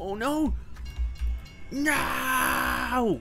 Oh no! No!